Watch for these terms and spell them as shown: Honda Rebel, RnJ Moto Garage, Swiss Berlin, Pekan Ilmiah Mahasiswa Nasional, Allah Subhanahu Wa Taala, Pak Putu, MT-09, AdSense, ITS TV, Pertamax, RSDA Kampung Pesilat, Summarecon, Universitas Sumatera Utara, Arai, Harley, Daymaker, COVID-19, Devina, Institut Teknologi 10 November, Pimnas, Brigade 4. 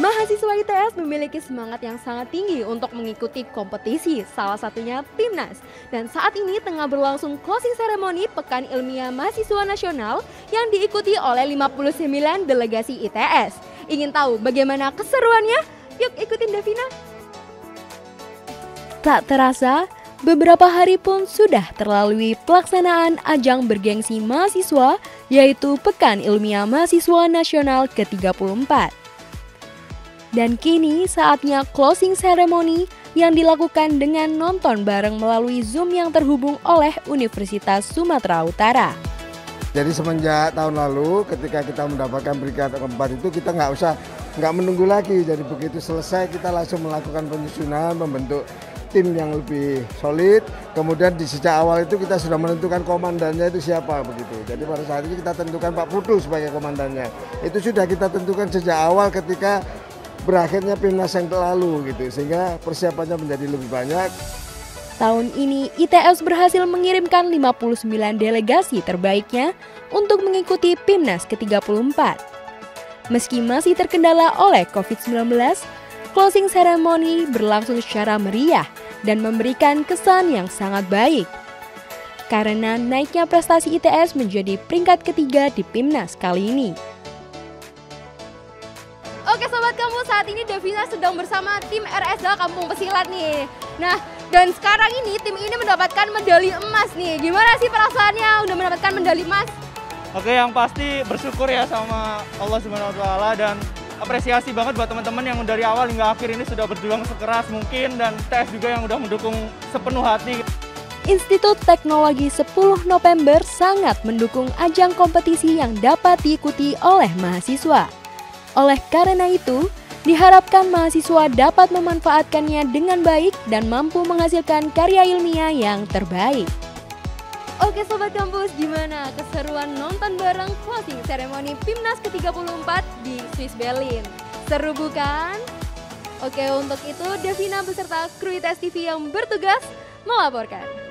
Mahasiswa ITS memiliki semangat yang sangat tinggi untuk mengikuti kompetisi, salah satunya Pimnas. Dan saat ini tengah berlangsung closing ceremony Pekan Ilmiah Mahasiswa Nasional yang diikuti oleh 59 delegasi ITS. Ingin tahu bagaimana keseruannya? Yuk ikutin Devina. Tak terasa, beberapa hari pun sudah terlalui pelaksanaan ajang bergengsi mahasiswa, yaitu Pekan Ilmiah Mahasiswa Nasional ke-34. Dan kini saatnya closing ceremony yang dilakukan dengan nonton bareng melalui Zoom yang terhubung oleh Universitas Sumatera Utara. Jadi semenjak tahun lalu ketika kita mendapatkan Brigade 4 itu kita nggak menunggu lagi. Jadi begitu selesai kita langsung melakukan penyusunan, membentuk tim yang lebih solid, kemudian di sejak awal itu kita sudah menentukan komandannya itu siapa begitu. Jadi pada saat itu kita tentukan Pak Putu sebagai komandannya. Itu sudah kita tentukan sejak awal ketika berakhirnya Pimnas yang terlalu gitu, sehingga persiapannya menjadi lebih banyak. Tahun ini ITS berhasil mengirimkan 59 delegasi terbaiknya untuk mengikuti Pimnas ke-34. Meski masih terkendala oleh COVID-19, closing ceremony berlangsung secara meriah dan memberikan kesan yang sangat baik. Karena naiknya prestasi ITS menjadi peringkat ketiga di Pimnas kali ini. Oke sobat kamu, saat ini Devina sedang bersama tim RSDA Kampung Pesilat nih. Nah, dan sekarang ini tim ini mendapatkan medali emas nih. Gimana sih perasaannya udah mendapatkan medali emas? Oke, yang pasti bersyukur ya sama Allah Subhanahu Wa Taala dan apresiasi banget buat teman-teman yang dari awal hingga akhir ini sudah berjuang sekeras mungkin, dan TF juga yang udah mendukung sepenuh hati. Institut Teknologi 10 November sangat mendukung ajang kompetisi yang dapat diikuti oleh mahasiswa. Oleh karena itu, diharapkan mahasiswa dapat memanfaatkannya dengan baik dan mampu menghasilkan karya ilmiah yang terbaik. Oke Sobat Kampus, gimana keseruan nonton bareng closing ceremony Pimnas ke-34 di Swiss Berlin? Seru bukan? Oke, untuk itu Devina beserta kru ITS TV yang bertugas melaporkan.